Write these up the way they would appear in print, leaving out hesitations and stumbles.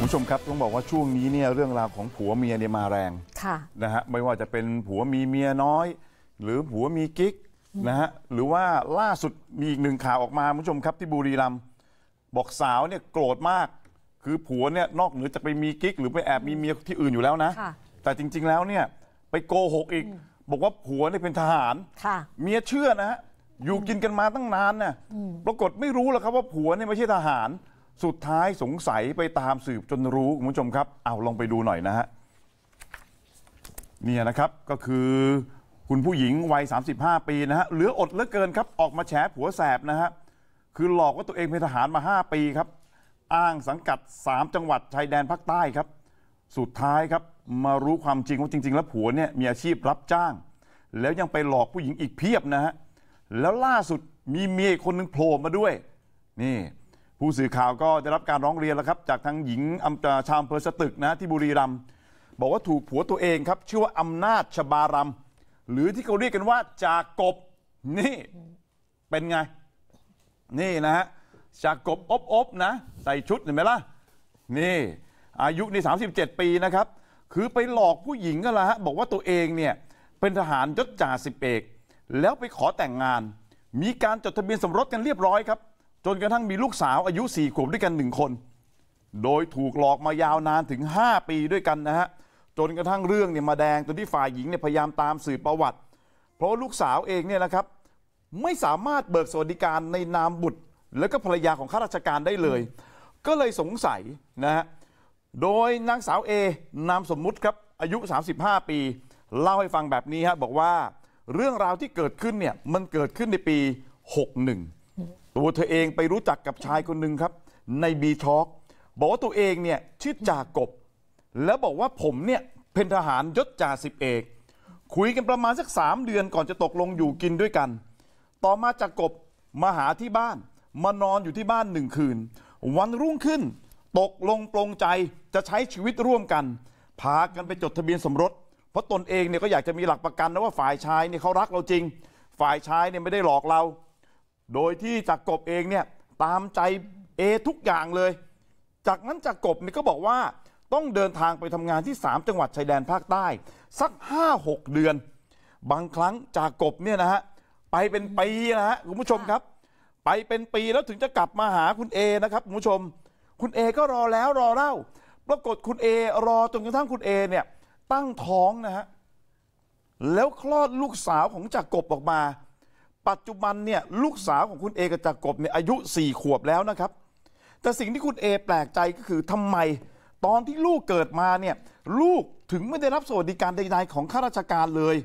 คุณผู้ชมครับต้องบอกว่าช่วงนี้เนี่ยเรื่องราวของผัวเมียเนี่ยมาแรงนะฮะไม่ว่าจะเป็นผัวมีเมียน้อยหรือผัวมีกิ๊กนะฮะหรือว่าล่าสุดมีอีกหนึ่งข่าวออกมาคุณผู้ชมครับที่บุรีรัมย์บอกสาวเนี่ยโกรธมากคือผัวเนี่ยนอกเหนือจากไปมีกิ๊กหรือไปแอบมีเมียที่อื่นอยู่แล้วนะแต่จริงๆแล้วเนี่ยไปโกหกอีกบอกว่าผัวเนี่ยเป็นทหารเมียเชื่อนะฮะอยู่กินกันมาตั้งนานเนี่ยปรากฏไม่รู้หรอกครับว่าผัวเนี่ยไม่ใช่ทหารสุดท้ายสงสัยไปตามสืบจนรู้คุณผู้ชมครับเอาลองไปดูหน่อยนะฮะเนี่ยนะครับก็คือคุณผู้หญิงวัย35 ปีนะฮะเหลืออดเหลือเกินครับออกมาแฉผัวแสบนะฮะคือหลอกว่าตัวเองเป็นทหารมา5 ปีครับอ้างสังกัด3 จังหวัดชายแดนภาคใต้ครับสุดท้ายครับมารู้ความจริงว่าจริงๆแล้วผัวเนี่ยมีอาชีพรับจ้างแล้วยังไปหลอกผู้หญิงอีกเพียบนะฮะแล้วล่าสุดมีเมียคนหนึ่งโผล่มาด้วยนี่ผู้สื่อข่าวก็ได้รับการร้องเรียนแล้วครับจากทางหญิงชาวอำเภอสตึกนะที่บุรีรัมย์บอกว่าถูกผัวตัวเองครับชื่อว่าอำนาจชบารำหรือที่เขาเรียกกันว่าจากบนี่เป็นไงนี่นะฮะจากบอบๆนะใส่ชุดเห็นไหมล่ะนี่อายุใน37 ปีนะครับคือไปหลอกผู้หญิงก็แล้วฮะบอกว่าตัวเองเนี่ยเป็นทหารยศจ่า10 เอกแล้วไปขอแต่งงานมีการจดทะเบียนสมรสกันเรียบร้อยครับจนกระทั่งมีลูกสาวอายุ4 ขวบด้วยกัน1 คนโดยถูกหลอกมายาวนานถึง5 ปีด้วยกันนะฮะจนกระทั่งเรื่องเนี่ยมาแดงจนที่ฝ่ายหญิงเนี่ยพยายามตามสืบประวัติเพราะลูกสาวเองเนี่ยนะครับไม่สามารถเบิกสวัสดิการในนามบุตรและก็ภรรยาของข้าราชการได้เลยก็เลยสงสัยนะฮะโดยนางสาวเอนามสมมุติครับอายุ35 ปีเล่าให้ฟังแบบนี้ฮะบอกว่าเรื่องราวที่เกิดขึ้นเนี่ยมันเกิดขึ้นในปี61ตัวเธอเองไปรู้จักกับชายคนหนึ่งครับใน B-talk บอกว่าตัวเองเนี่ยชื่อจากบแล้วบอกว่าผมเนี่ยเป็นทหารยศจ่า10 เอกคุยกันประมาณสัก3 เดือนก่อนจะตกลงอยู่กินด้วยกันต่อมาจากบมาหาที่บ้านมานอนอยู่ที่บ้าน1 คืนวันรุ่งขึ้นตกลงปรงใจจะใช้ชีวิตร่วมกันพากันไปจดทะเบียนสมรสเพราะตนเองเนี่ยก็อยากจะมีหลักประกันนะว่าฝ่ายชายเนี่ยเขารักเราจริงฝ่ายชายเนี่ยไม่ได้หลอกเราโดยที่จากบเองเนี่ยตามใจเอทุกอย่างเลยจากนั้นจากบเนี่ยก็บอกว่าต้องเดินทางไปทำงานที่3 จังหวัดชายแดนภาคใต้สัก 5-6 เดือนบางครั้งจากบเนี่ยนะฮะไปเป็นปีนะฮะคุณผู้ชมครับไปเป็นปีแล้วถึงจะกลับมาหาคุณเอนะครับคุณผู้ชมคุณเอก็รอแล้วรอเล่าปรากฏคุณเอรอจนกระทั่งคุณเอเนี่ยตั้งท้องนะฮะแล้วคลอดลูกสาวของจากบออกมาปัจจุบันเนี่ยลูกสาวของคุณเอกับจากบเนี่ยอายุ4 ขวบแล้วนะครับแต่สิ่งที่คุณเอแปลกใจก็คือทำไมตอนที่ลูกเกิดมาเนี่ยลูกถึงไม่ได้รับสวัสดิการใดๆของข้าราชการเลย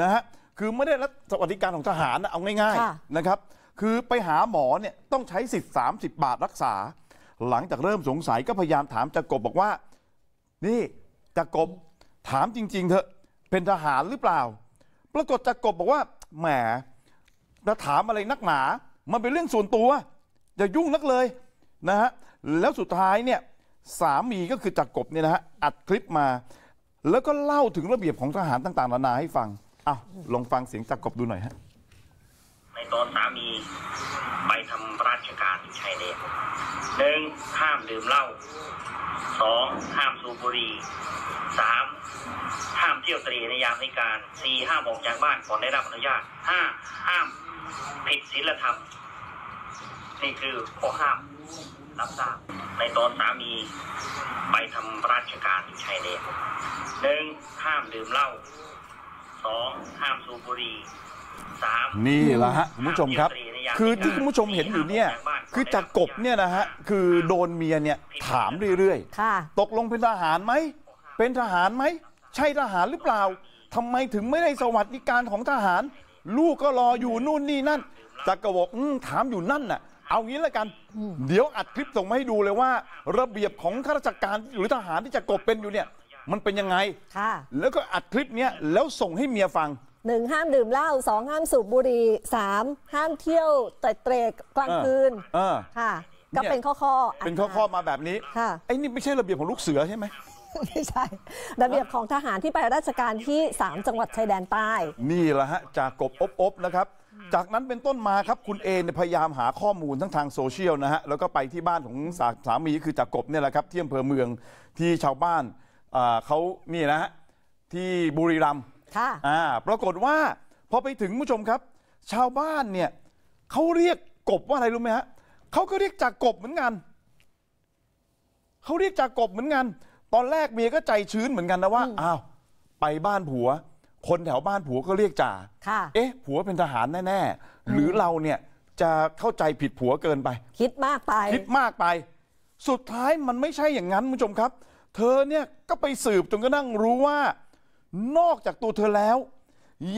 นะฮะคือไม่ได้รับสวัสดิการของทหารนะเอาง่ายๆนะครับคือไปหาหมอเนี่ยต้องใช้สิทธิ์30 บาทรักษาหลังจากเริ่มสงสัยก็พยายามถามจากบบอกว่านี่จากบถามจริงๆเถอะเป็นทหารหรือเปล่าปรากฏจากบบอกว่าแหมจะถามอะไรนักหนามันเป็นเรื่องส่วนตัวอย่ายุ่งนักเลยนะฮะแล้วสุดท้ายเนี่ยสามีก็คือจากบเนี่ยนะฮะอัดคลิปมาแล้วก็เล่าถึงระเบียบของทหารต่างๆนานาให้ฟังอ้าวลองฟังเสียงจากบดูหน่อยฮะในตอนสามีไปทำราชการชายแดน1ห้ามดื่มเหล้า2ห้ามสูบบุหรี่3ห้ามเที่ยวตรีในยามวิกาล4ห้ามออกจากบ้านก่อนได้รับอนุญาต5ห้ามผิดศีลธรรมนี่คือข้อห้ามรับทราบในตอนสามีไปทำราชการชายแดน1ห้ามดื่มเหล้า2ห้ามสูบบุหรี่3นี่แหละฮะคุณผู้ชมครับคือที่คุณผู้ชมเห็นอยู่เนี่ยคือจากบเนี่ยนะฮะคือโดนเมียเนี่ยถามเรื่อยๆตกลงเป็นทหารไหมเป็นทหารไหมใช่ทหารหรือเปล่าทำไมถึงไม่ได้สวัสดิการของทหารลูกก็รออยู่นู่นนี่นั่นจากบบอกถามอยู่นั่นน่ะเอางี้ละกันเดี๋ยวอัดคลิปส่งมาให้ดูเลยว่าระเบียบของข้าราชการหรือทหารที่จากบเป็นอยู่เนี่ยมันเป็นยังไงแล้วก็อัดคลิปเนี้ยแล้วส่งให้เมียฟัง1ห้ามดื่มเหล้า2ห้ามสูบบุหรี่3ห้ามเที่ยวเตร่กลางคืนค่ะก็เป็นข้อๆเป็นข้อๆมาแบบนี้ไอ้นี่ไม่ใช่ระเบียบของลูกเสือใช่ไหมไม่ใช่ระเบียบของทหารที่ไปราชการที่3 จังหวัดชายแดนใต้นี่แหละฮะจากบอบๆนะครับ จากนั้นเป็นต้นมาครับคุณเอพยายามหาข้อมูลทั้งทางโซเชียลนะฮะแล้วก็ไปที่บ้านของสามีคือจากกบเนี่ยแหละครับที่อำเภอเมืองที่ชาวบ้านเขานี่นะฮะที่บุรีรัมย์ปรากฏว่าพอไปถึงผู้ชมครับชาวบ้านเนี่ยเขาเรียกกบว่าอะไรรู้ไหมฮะเขาก็เรียกจากกบเหมือนกันเขาเรียกจากกบเหมือนกันตอนแรกเมียก็ใจชื้นเหมือนกันนะว่าอ้าวไปบ้านผัวคนแถวบ้านผัวก็เรียกจ่าเอ๊ะผัวเป็นทหารแน่ๆหรือเราเนี่ยจะเข้าใจผิดผัวเกินไปคิดมากไปคิดมากไปสุดท้ายมันไม่ใช่อย่างนั้นผู้ชมครับเธอเนี่ยก็ไปสืบจนกระทั่งรู้ว่านอกจากตัวเธอแล้ว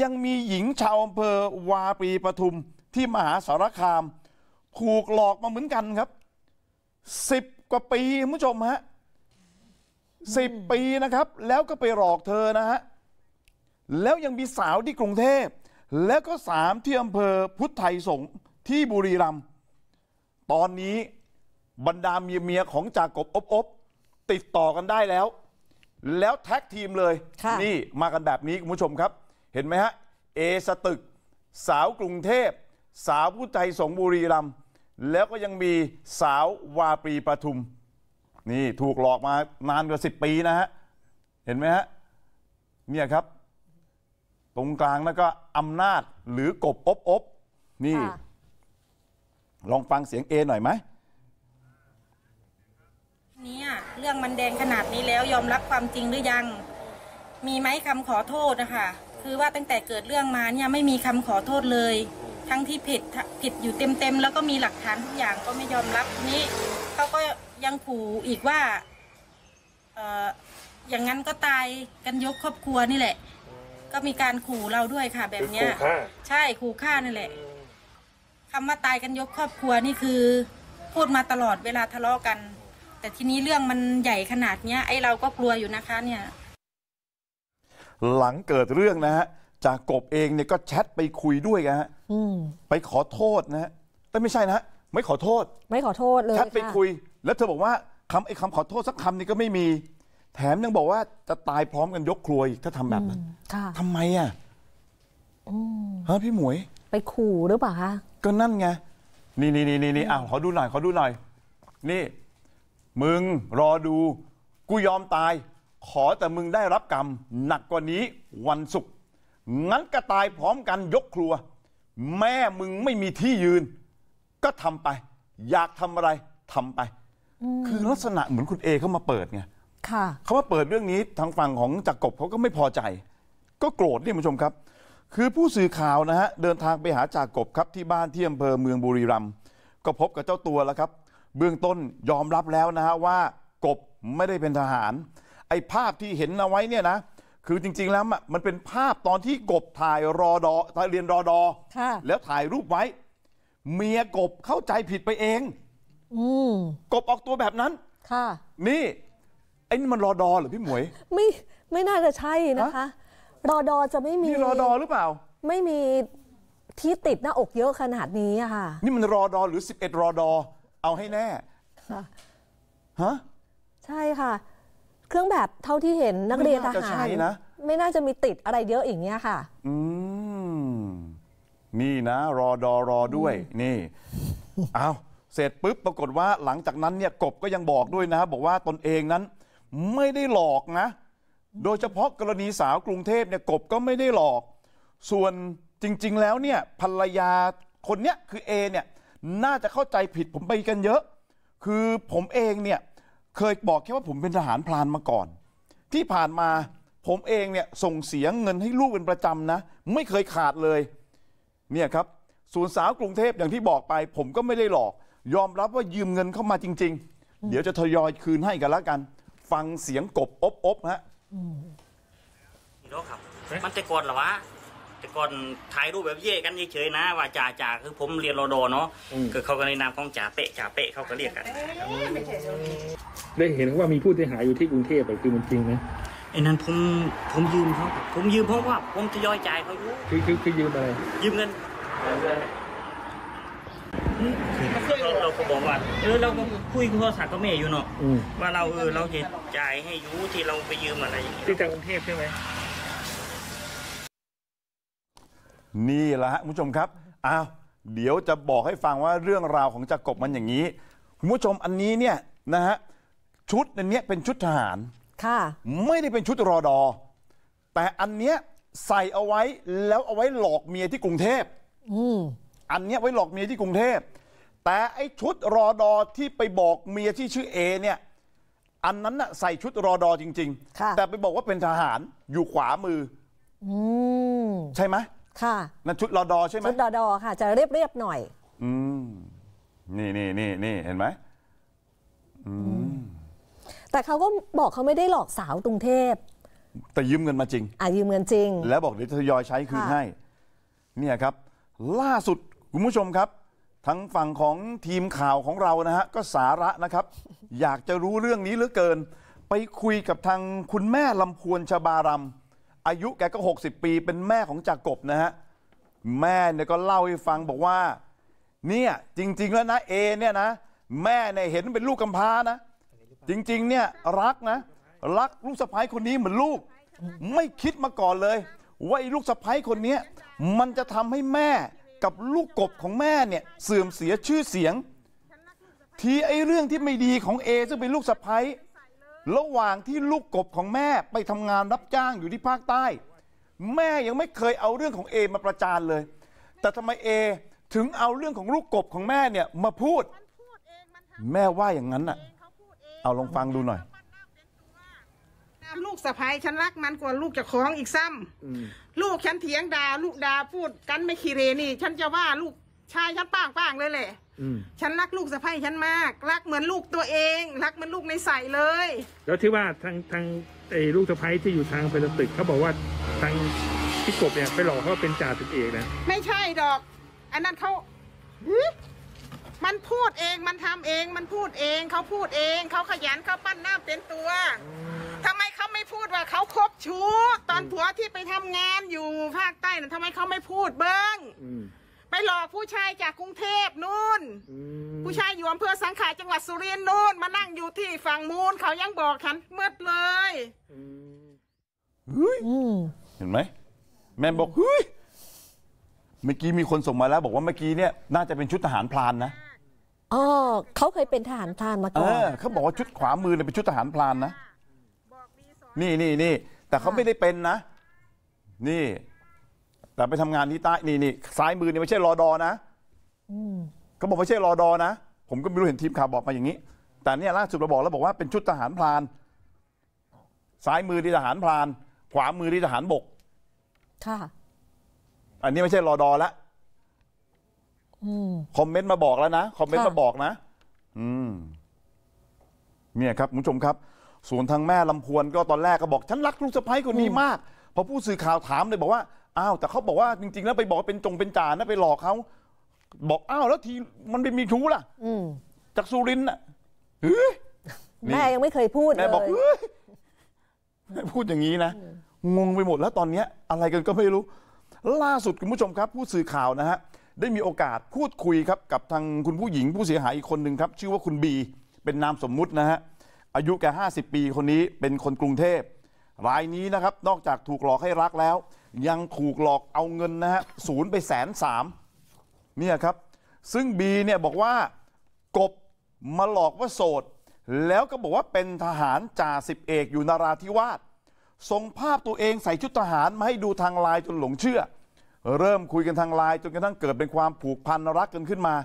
ยังมีหญิงชาวอำเภอวาปีปทุมที่มหาสารคามถูกหลอกมาเหมือนกันครับ10 กว่าปีผู้ชมฮะ10 ปีนะครับแล้วก็ไปหลอกเธอนะฮะแล้วยังมีสาวที่กรุงเทพแล้วก็3ที่อำเภอพุทธไทยสงฆ์ที่บุรีรัมย์ตอนนี้บรรดาเมียของจากกบอบติดต่อกันได้แล้วแท็กทีมเลยนี่มากันแบบนี้คุณผู้ชมครับเห็นไหมฮะเอสตึกสาวกรุงเทพสาวพุทธไทยสงฆ์บุรีรัมย์แล้วก็ยังมีสาววาปีปทุมนี่ถูกหลอกมานานกว่า10 ปีนะฮะเห็นไหมฮะเนี่ยครับตรงกลางนั่นก็อำนาจหรือกบอบนี่ลองฟังเสียงเอหน่อยไหมเนี่ยเรื่องมันแดงขนาดนี้แล้วยอมรับความจริงหรือยังมีไหมคำขอโทษนะคะคือว่าตั้งแต่เกิดเรื่องมาเนี่ยไม่มีคำขอโทษเลยทั้งที่ผิดอยู่เต็มแล้วก็มีหลักฐานทุกอย่างก็ไม่ยอมรับนี้เขาก็ยังขู่อีกว่าอย่างนั้นก็ตายกันยกครอบครัวนี่แหละก็มีการขู่เราด้วยค่ะแบบนี้ใช่ขู่ฆ่านั่นแหละคำว่าตายกันยกครอบครัวนี่คือพูดมาตลอดเวลาทะเลาะกันแต่ทีนี้เรื่องมันใหญ่ขนาดนี้ไอ้เราก็กลัวอยู่นะคะเนี่ยหลังเกิดเรื่องนะฮะจากกบเองเนี่ยก็แชทไปคุยด้วยนะฮะไปขอโทษนะฮะแต่ไม่ใช่นะไม่ขอโทษไม่ขอโทษเลยแชทไปคุยแล้วเธอบอกว่าคำขอโทษสักคำนี่ก็ไม่มีแถมยังบอกว่าจะตายพร้อมกันยกครัวอีกถ้าทำแบบนั้นทำไมอ่ะฮะพี่หมวยไปขู่หรือเปล่าคะก็นั่นไงนี่อ้าวขอดูหน่อยนี่มึงรอดูกูยอมตายขอแต่มึงได้รับกรรมหนักกว่านี้วันศุกร์งั้นก็ตายพร้อมกันยกครัวแม่มึงไม่มีที่ยืนก็ทำไปอยากทำอะไรทำไปคือลักษณะเหมือนคุณเอเข้ามาเปิดไงเขามาเปิดเรื่องนี้ทางฝั่งของจากกบเขาก็ไม่พอใจก็โกรธนี่คุณผู้ชมครับคือผู้สื่อข่าวนะฮะเดินทางไปหาจากกบครับที่บ้านที่อำเภอเมืองบุรีรัมย์ก็พบกับเจ้าตัวแล้วครับเบื้องต้นยอมรับแล้วนะฮะว่ากบไม่ได้เป็นทหารไอ้ภาพที่เห็นเอาไว้เนี่ยนะคือจริงๆแล้วมันเป็นภาพตอนที่กบถ่ายรอดอเรียนรอดอแล้วถ่ายรูปไว้เมียกบเข้าใจผิดไปเองกบออกตัวแบบนั้นค่ะนี่ไอ้นี่มันรอดอหรือพี่หมวยไม่น่าจะใช่นะคะรอดอจะไม่มีรอดอหรือเปล่าไม่มีที่ติดหน้าอกเยอะขนาดนี้อะค่ะนี่มันรอดอหรือ11รอดอเอาให้แน่ค่ะฮะใช่ค่ะเครื่องแบบเท่าที่เห็นนักเรียนทหารนะไม่น่าจะมีติดอะไรเยอะอย่างเงี้ยค่ะนี่นะรอด้วยนี่เอาเสร็จปุ๊บปรากฏว่าหลังจากนั้นเนี่ยกบก็ยังบอกด้วยนะบอกว่าตนเองนั้นไม่ได้หลอกนะโดยเฉพาะกรณีสาวกรุงเทพเนี่ยกบก็ไม่ได้หลอกส่วนจริงๆแล้วเนี่ยภรรยาคนเนี้ยคือเอเนี่ยน่าจะเข้าใจผิดผมไปกันเยอะคือผมเองเนี่ยเคยบอกแค่ว่าผมเป็นทหารพรานมาก่อนที่ผ่านมาผมเองเนี่ยส่งเสียเงินให้ลูกเป็นประจำนะไม่เคยขาดเลยเนี่ยครับส่วนสาวกรุงเทพอย่างที่บอกไปผมก็ไม่ได้หลอกยอมรับว่ายืมเงินเข้ามาจริงๆเดี๋ยวจะทยอยคืนให้กันละกันฟังเสียงกบอบฮะนี่รู้ครับมันแต่ก่อนเหรอวะแต่ก่อนถ่ายรูปแบบเย่กันเฉยๆนะว่าจ่าคือผมเรียนรอดอเนาะคือเขาก็ในนามของจ่าเป๊ะเขาก็เรียกกันได้เห็นว่ามีผู้เสียหายอยู่ที่กรุงเทพไปคือมันจริงไหมไอ้นั้นผมยืมเขาผมยืมเพราะว่าผมทยอยจ่ายเขาอยู่คือยืมอะไรยืมเงินเราก็บอกว่าเราก็คุยโทรศัพท์กับแม่อยู่เนาะว่าเราเราจะจ่ายให้ยูที่เราไปยืมอะไรอย่างนี้ที่จากกรุงเทพใช่ไหมนี่แหละฮะคุณผู้ชมครับ อ้าวเดี๋ยวจะบอกให้ฟังว่าเรื่องราวของจากบมันอย่างนี้คุณผู้ชมอันนี้เนี่ยนะฮะชุดอันนี้เป็นชุดทหารค่ะไม่ได้เป็นชุดรอดอแต่อันเนี้ยใส่เอาไว้แล้วเอาไว้หลอกเมียที่กรุงเทพอันเนี้ยไว้หลอกเมียที่กรุงเทพแต่ไอ้ชุดรอดอที่ไปบอกเมียที่ชื่อเอเนี่ยอันนั้นน่ะใส่ชุดรอดอจริงๆแต่ไปบอกว่าเป็นทหารอยู่ขวามือใช่ไหมค่ะนั่นชุดรอดอใช่ไหมชุดรอดอค่ะจะเรียบๆหน่อยนี่เห็นไหมแต่เขาก็บอกเขาไม่ได้หลอกสาวกรุงเทพแต่ยืมเงินมาจริงยืมเงินจริงแล้วบอกเดี๋ยวทยอยใช้คืนให้เนี่ยครับล่าสุดคุณผู้ชมครับทั้งฝั่งของทีมข่าวของเรานะฮะก็สาระนะครับอยากจะรู้เรื่องนี้เหลือเกินไปคุยกับทางคุณแม่ลำพวนชบารำอายุแกก็60ปีเป็นแม่ของจากบนะฮะแม่เนี่ยก็เล่าให้ฟังบอกว่าเนี่ยจริงๆแล้วนะเอเนี่ยนะแม่เนี่ยเห็นเป็นลูกกำพร้านะจริงๆเนี่ยรักนะรักลูกสะใภ้คนนี้เหมือนลูกไม่คิดมาก่อนเลยว่าไอ้ลูกสะใภ้คนนี้มันจะทำให้แม่กับลูกกบของแม่เนี่ยเสื่อมเสียชื่อเสียงที่ไอ้เรื่องที่ไม่ดีของเอซึ่งเป็นลูกสะใภ้ระหว่างที่ลูกกบของแม่ไปทำงานรับจ้างอยู่ที่ภาคใต้แม่ยังไม่เคยเอาเรื่องของเอมาประจานเลยแต่ทำไมเอถึงเอาเรื่องของลูกกบของแม่เนี่ยมาพูดแม่ว่าอย่างนั้นน่ะเอาลองฟังดูหน่อยลูกสะใภ้ฉันรักมันกว่าลูกจะของอีกซ้ำลูกฉันเถียงด่าลูกด่าพูดกันไม่คีเรนี่ฉันจะว่าลูกชายฉันป้างๆเลยแหละฉันรักลูกสะใภ้ฉันมากรักเหมือนลูกตัวเองรักเหมือนลูกในใสเลยแล้วที่ว่าทางไอ้ลูกสะใภ้ที่อยู่ทางไปตึกเขาบอกว่าทางพี่กบเนี่ยไปหลอกเขาเป็นจ่าสิบเอกนะไม่ใช่ดอกอันนั้นเขามันพูดเองมันทำเองมันพูดเองเขาพูดเองเขาขยันเขาปั้นหน้าเป็นตัวทำไมเขาไม่พูดว่าเขาคบชู้ตอนผัวที่ไปทำงานอยู่ภาคใต้นะทำไมเขาไม่พูดเบิ้งไปหลอกผู้ชายจากกรุงเทพนู่นผู้ชายอยู่อำเภอสังขะจังหวัดสุรินทร์นู่นมานั่งอยู่ที่ฝั่งมูลเขายังบอกฉันเมื่อเลยเห็นไหมแม่บอกเฮ้ยเมื่อกี้มีคนส่งมาแล้วบอกว่าเมื่อกี้เนี่ยน่าจะเป็นชุดทหารพรานนะอ๋อเขาเคยเป็นทหารพรานมาก่อนเขาบอกว่าชุดขวามือเนี่ยเป็นชุดทหารพรานนะนี่แต่เขาไม่ได้เป็นนะนี่แต่ไปทำงานที่ใต้นี่ซ้ายมือเนี่ยไม่ใช่รอดอนะเขาบอกไม่ใช่รอดอนะผมก็ไม่รู้เห็นทีมข่าวบอกมาอย่างนี้แต่เนี่ยล่าสุดเราบอกแล้วบอกว่าเป็นชุดทหารพรานซ้ายมือที่ทหารพรานขวามือที่ทหารบกค่ะอันนี้ไม่ใช่รอดอละคอมเมนต์มาบอกแล้วนะคอมเมนต์มาบอกนะเนี่ยครับคุณผู้ชมครับส่วนทางแม่ลำพวนก็ตอนแรกก็บอกฉันรักลูกสะใภ้คนนี้มากพอผู้สื่อข่าวถามเลยบอกว่าอ้าวแต่เขาบอกว่าจริงๆแล้วไปบอกเป็นจงเป็นจานะไปหลอกเขาบอกอ้าวแล้วทีมันไปมีชู้ล่ะจากสุรินทร์น่ะแม่ยังไม่เคยพูดเลยแม่บอกแม่พูดอย่างนี้นะงงไปหมดแล้วตอนนี้อะไรกันก็ไม่รู้ล่าสุดคุณผู้ชมครับผู้สื่อข่าวนะฮะได้มีโอกาสพูดคุยครับกับทางคุณผู้หญิงผู้เสียหายอีกคนหนึ่งครับชื่อว่าคุณบีเป็นนามสมมุตินะฮะอายุแก50ปีคนนี้เป็นคนกรุงเทพรายนี้นะครับนอกจากถูกหลอกให้รักแล้วยังถูกหลอกเอาเงินนะฮะศูนย์ไป130,000เนี่ยครับซึ่งบีเนี่ยบอกว่ากบมาหลอกว่าโสดแล้วก็บอกว่าเป็นทหารจ่าสิบเอกอยู่นราธิวาสส่งภาพตัวเองใส่ชุดทหารมาให้ดูทางไลน์จนหลงเชื่อเริ่มคุยกันทางไลน์จนกระทั่งเกิดเป็นความผูกพันรักกันขึ้นมา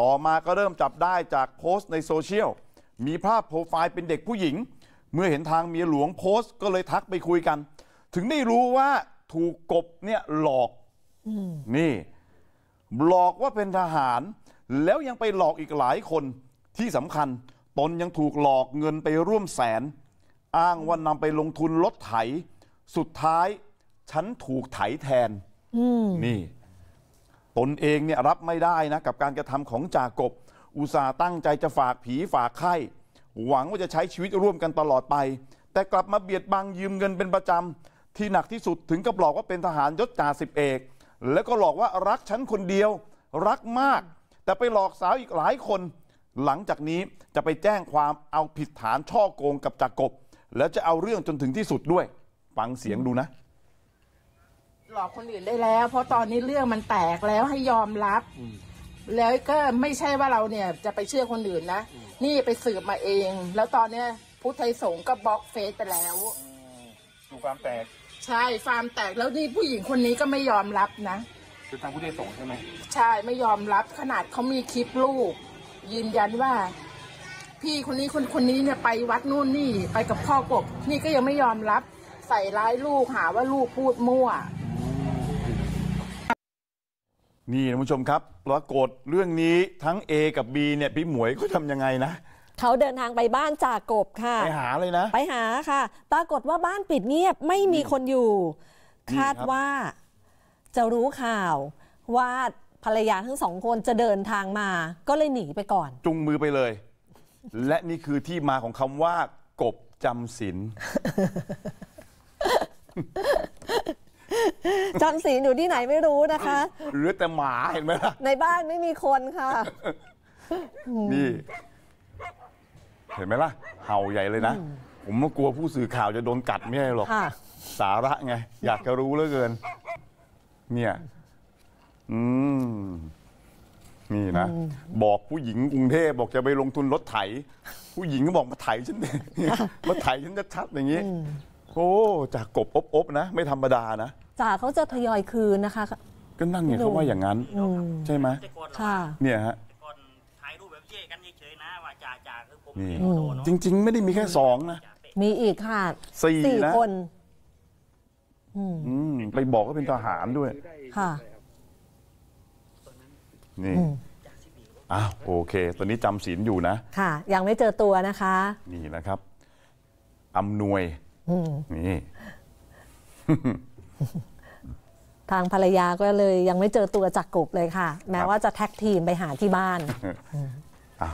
ต่อมาก็เริ่มจับได้จากโพสต์ในโซเชียลมีภาพโปรไฟล์เป็นเด็กผู้หญิงเมื่อเห็นทางเมียหลวงโพสต์ก็เลยทักไปคุยกันถึงได้รู้ว่าถูกกบเนี่ยหลอกนี่หลอกว่าเป็นทหารแล้วยังไปหลอกอีกหลายคนที่สำคัญตนยังถูกหลอกเงินไปร่วม100,000อ้างว่านำไปลงทุนลดไถสุดท้ายฉันถูกไถแทนนี่ตนเองเนี่ยรับไม่ได้นะกับการกระทำของจากบอุตส่าห์ตั้งใจจะฝากผีฝากไข้หวังว่าจะใช้ชีวิตร่วมกันตลอดไปแต่กลับมาเบียดบังยืมเงินเป็นประจำที่หนักที่สุดถึงกับหลอกว่าเป็นทหารยศจ่าสิบเอกแล้วก็หลอกว่ารักฉันคนเดียวรักมากแต่ไปหลอกสาวอีกหลายคนหลังจากนี้จะไปแจ้งความเอาผิดฐานช่อโกงกับจากบแล้วจะเอาเรื่องจนถึงที่สุดด้วยฟังเสียงดูนะ หลอกคนอื่นได้แล้วเพราะตอนนี้เรื่องมันแตกแล้วให้ยอมรับแล้วก็ไม่ใช่ว่าเราเนี่ยจะไปเชื่อคนอื่นนะนี่ไปสืบมาเองแล้วตอนเนี้ยพุทธไทยสงฆ์ก็บล็อกเฟซไปแล้วดูความแตกใช่ฟาร์มแตกแล้วนี่ผู้หญิงคนนี้ก็ไม่ยอมรับนะคือทางพุทธไทยสงฆ์ใช่ไหมใช่ไม่ยอมรับขนาดเขามีคลิปลูกยืนยันว่าพี่คนนี้คนนี้เนี่ยไปวัดนู่นนี่ไปกับพ่อกบนี่ก็ยังไม่ยอมรับใส่ร้ายลูกหาว่าลูกพูดมั่วนี่ท่านผู้ชมครับปรากฏเรื่องนี้ทั้ง A กับ B เนี่ยพี่หมวยเขาทำยังไงนะเขาเดินทางไปบ้านจ่ากบค่ะไปหาเลยนะไปหาค่ะปรากฏว่าบ้านปิดเงียบไม่มีคนอยู่คาดว่าจะรู้ข่าวว่าภรรยาทั้งสองคนจะเดินทางมาก็เลยหนีไปก่อนจุงมือไปเลยและนี่คือที่มาของคำว่ากบจำศีลจำศีลอยู่ที่ไหนไม่รู้นะคะหรือแต่หมาเห็นไหมล่ะในบ้านไม่มีคนค่ะนี่เห็นไหมล่ะเห่าใหญ่เลยนะผมก็กลัวผู้สื่อข่าวจะโดนกัดไม่ได้หรอกสาระไงอยากจะรู้เหลือเกินเนี่ยนี่นะบอกผู้หญิงกรุงเทพบอกจะไปลงทุนรถไถผู้หญิงก็บอกมาไถฉันเนี่ยมาไถฉันจะชัดอย่างนี้โอ้จากกบอบนะไม่ธรรมดานะจากเขาจะทยอยคืนนะคะก็นั่งเนี่ยเขาว่าอย่างนั้นใช่ไหมค่ะเนี่ยฮะจริงๆไม่ได้มีแค่2นะมีอีกค่ะ4 คนไปบอกก็เป็นทหารด้วยค่ะนี่โอเคตอนนี้จำศีลอยู่นะค่ะยังไม่เจอตัวนะคะนี่นะครับอำนวยนี่ทางภรรยาก็เลยยังไม่เจอตัวจากกบเลยค่ะแม้ว่าจะแท็กทีมไปหาที่บ้าน